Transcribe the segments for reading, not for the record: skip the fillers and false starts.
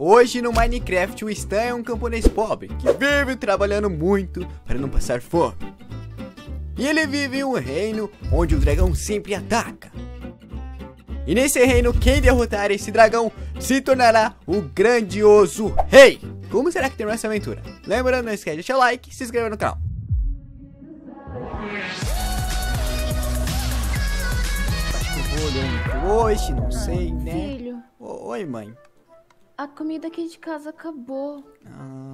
Hoje no Minecraft, o Stan é um camponês pobre que vive trabalhando muito para não passar fome. E ele vive em um reino onde o dragão sempre ataca. E nesse reino, quem derrotar esse dragão se tornará o grandioso rei. Como será que terminou essa aventura? Lembrando, não esquece de deixar o like e se inscrever no canal. Acho que eu vou olhando hoje, não sei, né? Filho. Oi, mãe. A comida aqui de casa acabou.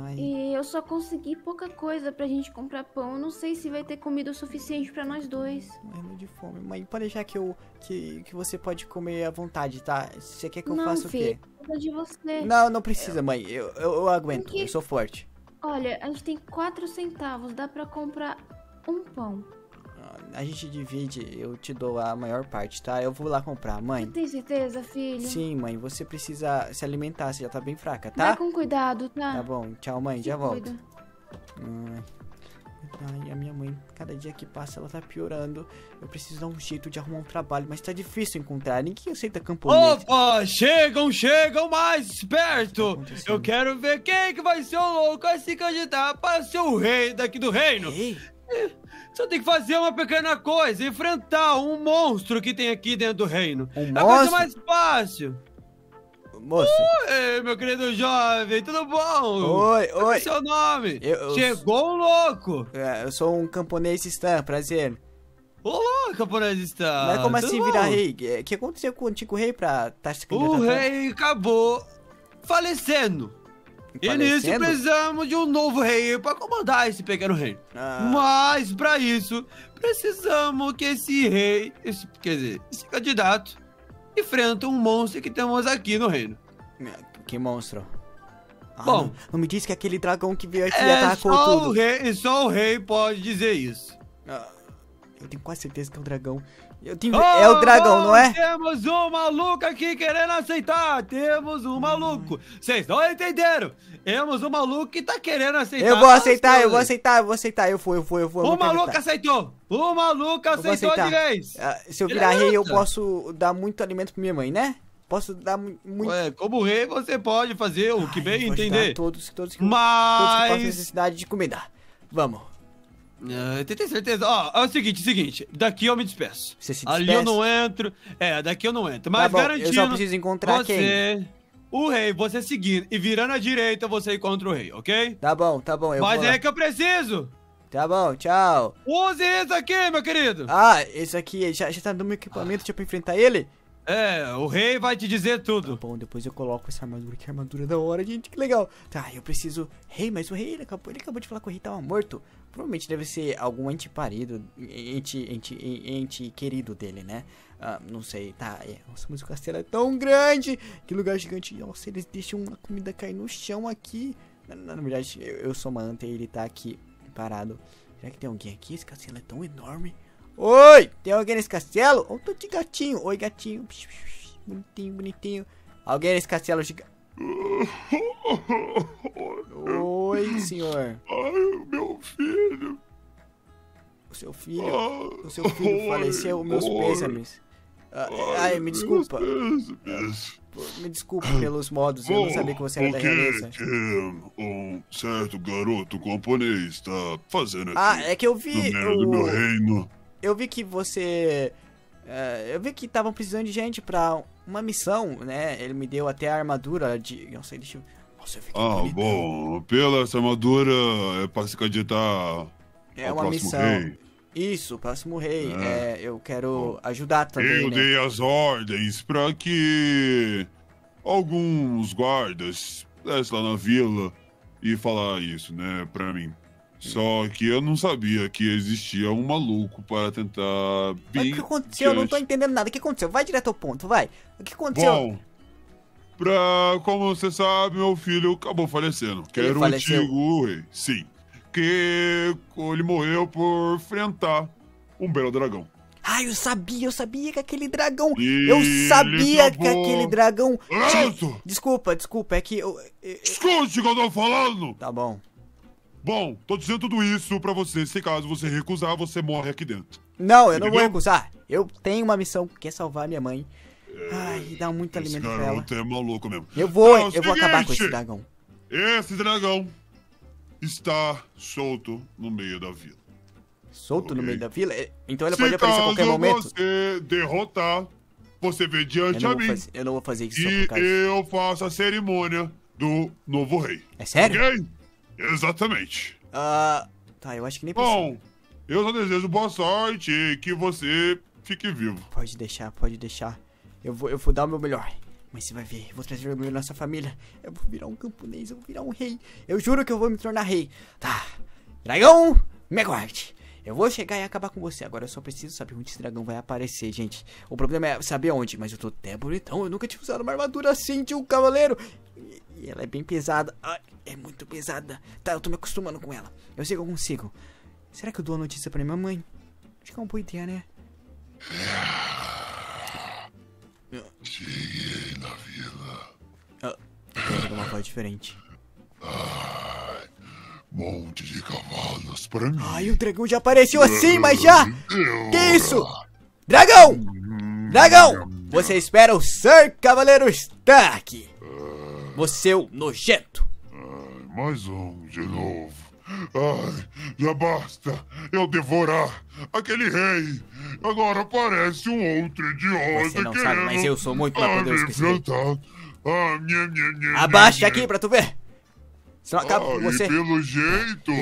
Ai. E eu só consegui pouca coisa pra gente comprar pão. Eu não sei se vai ter comida o suficiente pra nós dois. Eu morro de fome. Mãe, pode deixar que você pode comer à vontade, tá? Você quer que eu faça o quê? Não, de você. Não, não precisa, mãe. Eu aguento. Eu sou forte. Olha, a gente tem 4 centavos. Dá pra comprar um pão. A gente divide, eu te dou a maior parte, tá? Eu vou lá comprar, mãe. Você tem certeza, filho? Sim, mãe, você precisa se alimentar, você já tá bem fraca, tá? Vai com cuidado, tá? Tá bom, tchau, mãe, já volto. Ai, a minha mãe, cada dia que passa, ela tá piorando. Eu preciso dar um jeito de arrumar um trabalho, mas tá difícil encontrar. Ninguém aceita camponês. Opa, chegam mais perto. Tá, eu quero ver quem que vai ser o louco a se candidatar para ser o rei daqui do reino. Ei. Só tem que fazer uma pequena coisa, enfrentar um monstro que tem aqui dentro do reino. É a coisa mais fácil. Moço. Oi, meu querido jovem, tudo bom? Oi, oi. Qual é seu nome? Chegou um louco. Eu sou um camponês Stan, prazer. Olá, camponês Stan. Mas como assim virar rei? O que aconteceu com o antigo rei pra tá se candidatando? O rei acabou falecendo. E nisso precisamos de um novo rei para comandar esse pequeno reino. Mas para isso, precisamos que esse rei, esse candidato, enfrente um monstro que temos aqui no reino. Que monstro? Bom, não me diz que é aquele dragão que veio aqui e atacou tudo. Só o rei pode dizer isso. Eu tenho quase certeza que é um dragão. É o dragão, não é? Temos um maluco aqui querendo aceitar. Temos um maluco. Vocês não entenderam. Temos um maluco que tá querendo aceitar. Eu vou aceitar, eu vou aceitar, eu vou aceitar. Eu fui. O maluco aceitou. O maluco aceitou de vez. Se eu virar rei, eu posso dar muito alimento pra minha mãe, né? Posso dar muito... Ué, como rei, você pode fazer o que bem entender. Todos que passam necessidade de comida. Vamos. Eu tenho certeza. Ó, é o seguinte, daqui eu me despeço. Você se despeça? Ali eu não entro. Daqui eu não entro. Mas tá bom, garantindo, eu só preciso encontrar quem? O rei, você seguindo e virando à direita, você encontra o rei, ok? Tá bom, eu vou lá. É que eu preciso. Tá bom, tchau. Use isso aqui, meu querido. Esse aqui já tá no meu equipamento, pra enfrentar ele? O rei vai te dizer tudo. Tá bom, depois eu coloco essa armadura, que é a armadura da hora, gente, que legal. Tá, eu preciso... Rei, mas o rei, ele acabou de falar que o rei tava morto. Provavelmente deve ser algum ente querido dele, né? Não sei, tá. Nossa, mas o castelo é tão grande. Que lugar gigante. Nossa, eles deixam a comida cair no chão aqui. Na verdade, eu sou uma anta e ele tá aqui parado. Será que tem alguém aqui? Esse castelo é tão enorme. Oi, tem alguém nesse castelo? Olha o tanto de gatinho. Oi, gatinho. Bonitinho, bonitinho. Alguém nesse castelo gigante. Oi, senhor. Ai, meu filho. O seu filho faleceu. Meus pêsames. Ai, me desculpa. Me desculpa pelos modos. Eu não sabia que você era da realeza. Um certo garoto camponês está fazendo aqui. É que eu vi no meu reino. Eu vi que você... eu vi que estavam precisando de gente pra uma missão, né? Ele me deu até a armadura de... Não sei, deixa eu... Nossa, eu fiquei bonito. Bom, pela essa armadura é pra se candidatar ao uma próximo missão. Rei. Isso, próximo rei. Eu quero ajudar também, eu dei as ordens pra que alguns guardas pudessem lá na vila e falar isso, né, pra mim. Só que eu não sabia que existia um maluco para tentar... Mas o que aconteceu? Eu não tô entendendo nada. O que aconteceu? Vai direto ao ponto, vai. O que aconteceu? Bom, como você sabe, meu filho acabou falecendo. Que era o antigo rei. Sim. Que ele morreu por enfrentar um belo dragão. Eu sabia que aquele dragão... Desculpa, é que eu... Escute o que eu tô falando! Tá bom. Bom, tô dizendo tudo isso pra você. Se caso você recusar, você morre aqui dentro. Não, eu não vou recusar. Eu tenho uma missão que é salvar minha mãe. Ai, dá muito alimento pra ela. Esse garoto é maluco mesmo. Eu vou acabar com esse dragão. Esse dragão está solto no meio da vila. Solto no meio da vila? Então ele pode aparecer a qualquer momento? Se você derrotar, você vem diante a mim. Eu não vou fazer isso só por causa. E eu faço a cerimônia do novo rei. É sério? Ok? Exatamente. Tá, eu acho que nem precisa. Bom, eu só desejo boa sorte e que você fique vivo. Pode deixar, pode deixar. Eu vou dar o meu melhor. Mas você vai ver, eu vou trazer o orgulho da nossa família. Eu vou virar um camponês, eu vou virar um rei. Eu juro que eu vou me tornar rei. Tá, dragão, me aguarde. Eu vou chegar e acabar com você. Agora eu só preciso saber onde esse dragão vai aparecer, gente. O problema é saber onde, mas eu tô até bonitão. Eu nunca tinha usado uma armadura assim de um cavaleiro. E ela é bem pesada. Ai, é muito pesada. Tá, eu tô me acostumando com ela. Eu sei que eu consigo. Será que eu dou a notícia pra minha mãe? Acho que é uma boa ideia, né? Cheguei na vila. Tem uma voz diferente. Ai, monte de cavalos pra mim. Ai, o dragão já apareceu assim, mas já. Que isso? Dragão! Dragão! Você espera o Sir Cavaleiro Stark. Você é o nojento. Ai, mais um de novo. Ai, já basta eu devorar aquele rei. Agora parece um outro idiota. Você não sabe, mas eu sou muito mais poderoso. Abaixa aqui pra tu ver. Senão acaba com você. Pelo jeito,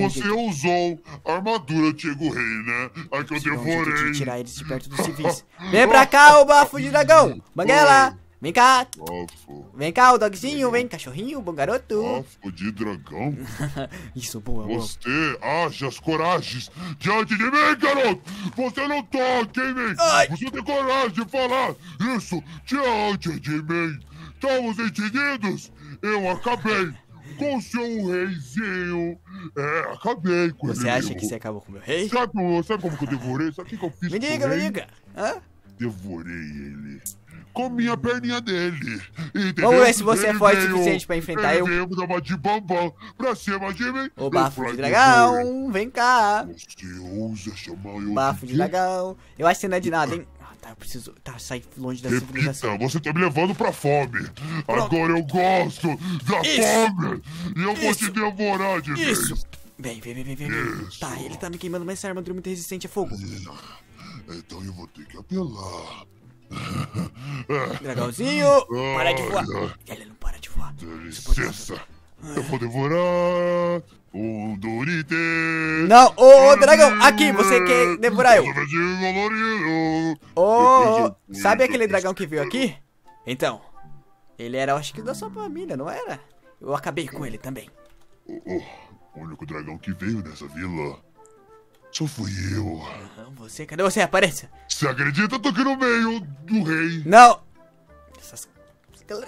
você usou a armadura antigo rei, né? A que eu devorei. Tirar eles de perto dos civis. Vem pra cá, o bafo de dragão. Banguela. Vem cá! Bafo. Vem cá, o dogzinho, vem, cachorrinho, bom garoto! Bafo de dragão? Isso, boa, boa. Você age as coragens diante de mim, garoto! Você não toca em mim! Ai. Você tem coragem de falar isso diante de mim! Estamos entendidos? Eu acabei com o seu reizinho! É, acabei com ele. Você acha que você acabou com o meu rei? Sabe como que eu devorei? Sabe o que eu fiz? Me diga, me diga! Hã? Devorei ele. Comi a perninha dele. Entendeu? Vamos ver se você é forte o suficiente pra enfrentar eu. Eu tava de bambam pra cima de mim. O bafo de dragão, vem cá. Você ousa chamar eu bafo de dragão. Eu acho que você não é de nada, hein? Ah, tá, eu preciso sair longe da civilização. Você tá me levando pra fome. Pronto. Agora eu gosto da fome. E eu vou te devorar de vez. Vem. Tá, ele tá me queimando, mas essa armadura é muito resistente a fogo. Então eu vou ter que apelar. Dragãozinho, para de voar. Ele não para de voar. Dá licença, eu vou devorar o Dorite. Não, ô dragão, aqui, você quer devorar eu. Sabe aquele dragão que veio aqui? Então, ele era, acho que da sua família, não era? Eu acabei com ele também. O único dragão que veio nessa vila só fui eu. Você, cadê você? Apareça. Você acredita? Eu tô aqui no meio do rei. Não.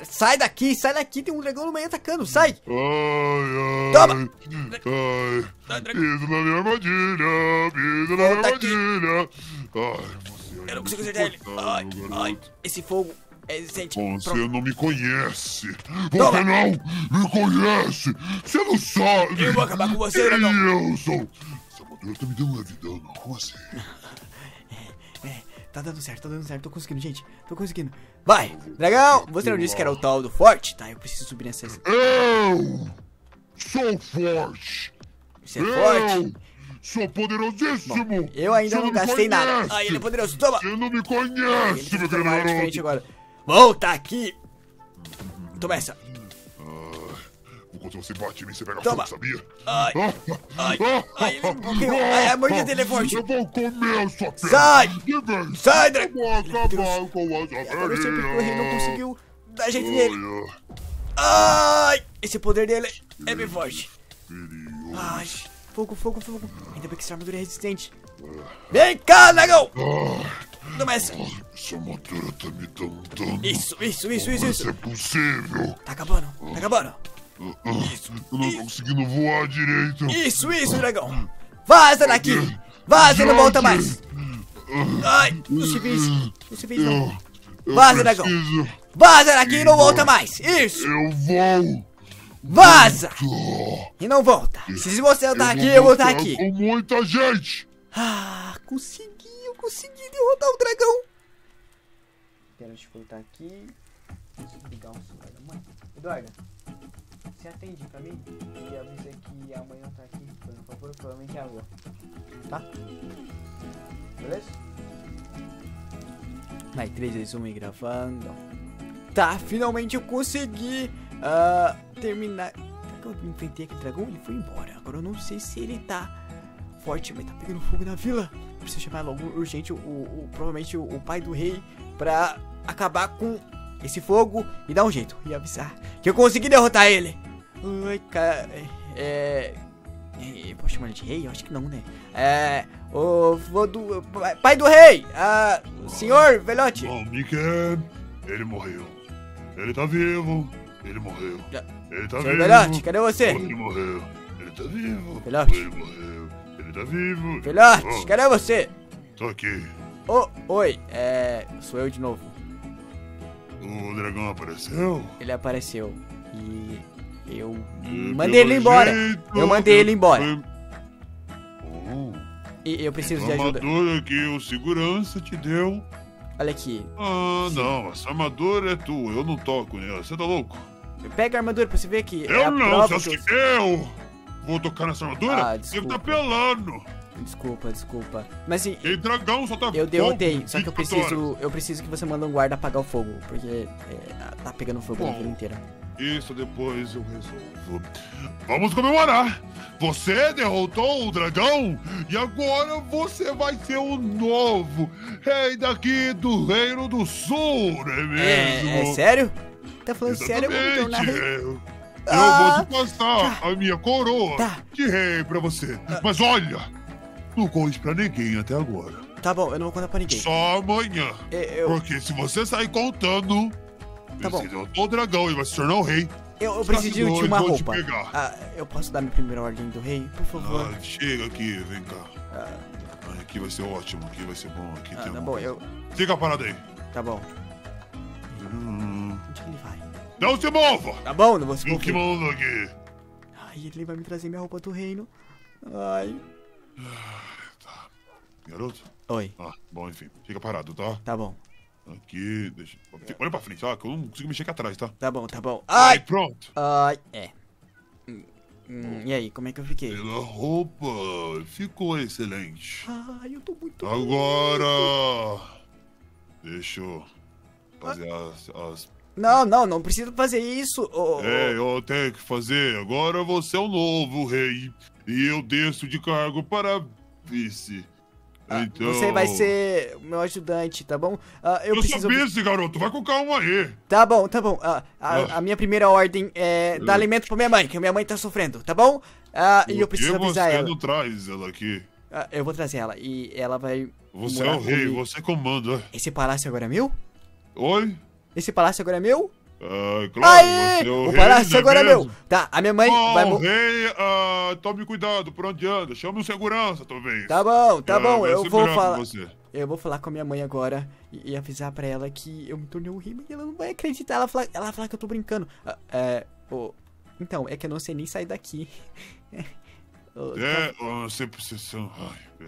Sai daqui, tem um dragão no meio atacando, sai. Toma. Piso na minha armadilha, piso na minha armadilha. Eu não consigo acertar ele. Esse fogo é resistente. Você não me conhece. Toma. Você não me conhece. Você não sabe. Eu vou acabar com você, dragão. Eu sou... Eu tô me duvidando, como assim? Tá dando certo, tô conseguindo, gente, tô conseguindo. Vai, dragão, você não disse que era o tal do forte? Tá, eu preciso subir nessa... Eu sou forte! Você é forte? Sou poderosíssimo! Bom, eu ainda não gastei nada. Ai, ele é poderoso, toma! Você não me conhece, meu garoto! Agora. Volta aqui! Toma essa! Quando você bate em mim, você pega fogo, sabia? A mordida dele é forte. Eu vou comer a sua perna. Sai, dragão. Eu vou acabar com a sua perna. Eu sempre corri, não conseguiu dar jeito nele. Ai, esse poder dele é bem forte. Ai, fogo. Ainda bem que essa armadura é resistente. Vem cá, dragão. Toma essa. Essa armadura tá me dando. Isso. Isso é possível. Tá acabando. Isso, eu não tô conseguindo voar direito. Isso, dragão. Vaza daqui. Vaza, não volta mais. Ai, não se fez não. Vaza, dragão. Vaza daqui e não volta mais. Isso. Eu vou. Vaza. E não volta. Se você andar aqui, eu vou estar aqui. Com muita gente. Ah, consegui derrotar o dragão. apenas voltar aqui. Ligar o celular da mãe. Eduardo, você atende pra mim? E avisa que a mãe não tá aqui, por favor, provavelmente é a avó. Tá? Beleza? Vai, 3, 2, 1 e gravando. Tá, finalmente eu consegui terminar. Será que eu enfrentei aquele dragão? Ele foi embora. Agora eu não sei se ele tá forte, mas tá pegando fogo na vila. Preciso chamar logo urgente provavelmente o pai do rei pra acabar com esse fogo e dar um jeito e avisar que eu consegui derrotar ele. Ai, cara. Posso chamar ele de rei? Eu acho que não, né? Pai do rei! Senhor velhote! Bom, Miquel, ele morreu. Ele tá vivo. Ele morreu. Ele tá vivo. Velhote, cadê você? Ele morreu. Ele tá vivo. Velhote. Ele morreu. Ele tá vivo. Velhote, cadê você? Tô aqui. Oh, oi, sou eu de novo. O dragão apareceu? Ele apareceu. E eu mandei ele embora. Eu mandei ele embora. E eu preciso de ajuda. A armadura que o segurança te deu. Olha aqui. Ah, sim. Não, essa armadura é tua. Eu não toco nela. Você tá louco? Pega a armadura pra você ver que é a prova. Você acha que eu vou tocar nessa armadura? Ah, desculpa. Você tá pelando. Desculpa. Mas assim, tem dragão, só tá. Eu derrotei, só que eu preciso que você manda um guarda apagar o fogo, porque tá pegando fogo na vida inteira. Isso depois eu resolvo. Vamos comemorar! Você derrotou o dragão e agora você vai ser o novo rei daqui do Reino do Sul, não é mesmo? É sério? Tá falando sério? Eu vou te passar a minha coroa de rei pra você. Mas olha! Não conte pra ninguém até agora. Tá bom, eu não vou contar pra ninguém. Só amanhã. Porque se você sair contando, você derrotou o dragão e vai se tornar o rei. Eu preciso de uma roupa. Eu posso dar minha primeira ordem do rei, por favor? Chega aqui, vem cá. Aqui vai ser ótimo, aqui vai ser bom. Aqui tem tá bom, fica parado aí. Tá bom. Onde que ele vai? Não se mova! Tá bom, não vou se mover. Ai, ele vai me trazer minha roupa do reino. Ai... Tá. Garoto? Oi. Bom, enfim. Fica parado, tá? Tá bom. Aqui, deixa. Olha pra frente, que eu não consigo mexer aqui atrás, tá? Tá bom. Ai! Aí, pronto! E aí, como é que eu fiquei? Pela roupa, ficou excelente. Ai, eu tô muito Agora! Deixa eu fazer as... Não preciso fazer isso. Eu tenho que fazer. Agora você é o novo rei. E eu desço de cargo para vice. Então... Você vai ser meu ajudante, tá bom? Eu preciso... sou vice, garoto. Vai com calma aí. Tá bom. A minha primeira ordem é dar alimento pra minha mãe, que minha mãe tá sofrendo, tá bom? E eu preciso avisar ela. Por que você não traz ela aqui? Eu vou trazer ela e ela vai... Você é o rei, você comanda. Esse palácio agora é meu? Oi? Esse palácio agora é meu? Claro, você é o palácio agora é meu. Tá, a minha mãe vai morrer. Tome cuidado por onde anda. Chama o segurança, talvez. Tá bom, eu vou falar. Eu vou falar com a minha mãe agora e avisar pra ela que eu me tornei um rei, mas ela não vai acreditar. Ela vai falar que eu tô brincando. Então, é que eu não sei nem sair daqui. Pelo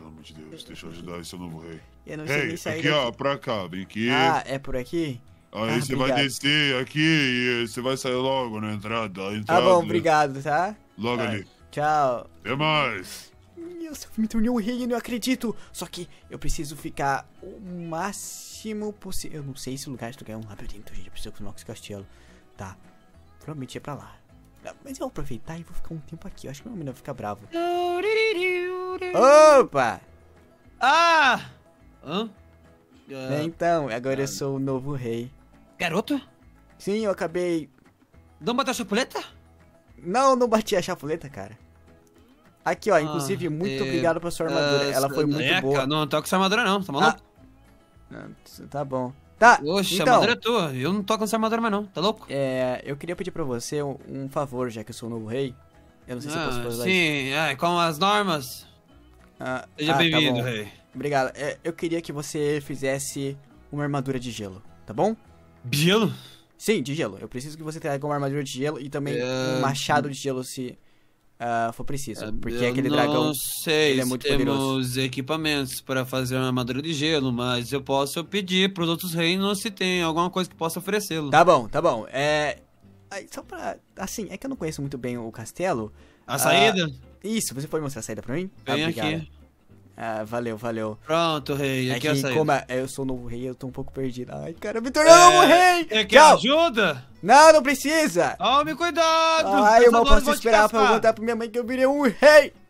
amor de Deus, deixa eu ajudar esse novo rei. Eu não sei nem sair daqui. Aqui, pra cá, vem aqui. É por aqui? Aí você vai descer aqui e você vai sair logo na entrada. Tá bom, obrigado, tá? Logo ali. Tchau. Até mais. Eu me tornei um rei e não acredito. Só que eu preciso ficar o máximo possível. Eu não sei se esse lugar é um labirinto, gente. Eu preciso que o nosso castelo. Tá. Provavelmente é pra lá. Mas eu vou aproveitar e vou ficar um tempo aqui. Eu acho que meu menino vai ficar bravo. Opa! Hã? Então, agora eu sou o novo rei. Garoto? Sim, eu acabei... Não bateu a chapuleta? Não bati a chapuleta, cara. Aqui, ó, inclusive, muito obrigado pela sua armadura. Ela foi muito boa. Não toco essa armadura, não. Tá maluco? Tá bom. Tá, oxe, então... a armadura é tua. Eu não toco essa armadura mais, não. Tá louco? Eu queria pedir pra você um favor, já que eu sou o novo rei. Eu não sei se eu posso fazer isso. Sim, com as normas. Seja bem-vindo, rei. Obrigado. Eu queria que você fizesse uma armadura de gelo, tá bom? Gelo? Sim, de gelo. Eu preciso que você traga uma armadura de gelo e também um machado de gelo, se... for preciso, porque aquele dragão não sei, ele é muito poderoso. Temos equipamentos para fazer uma armadura de gelo, mas eu posso pedir para os outros reinos se tem alguma coisa que possa oferecê-lo. Tá bom, tá bom. Só pra... Assim, é que eu não conheço muito bem o castelo. A saída? Isso, você pode mostrar a saída pra mim? Vem aqui. Valeu, valeu. Pronto, rei, aqui é a saída. Como eu sou novo rei, eu tô um pouco perdido. Ai, cara, me tornei novo rei! É que ajuda? Não, não precisa! Tome cuidado! Ai, eu mal posso esperar pra eu contar pra minha mãe que eu virei um rei!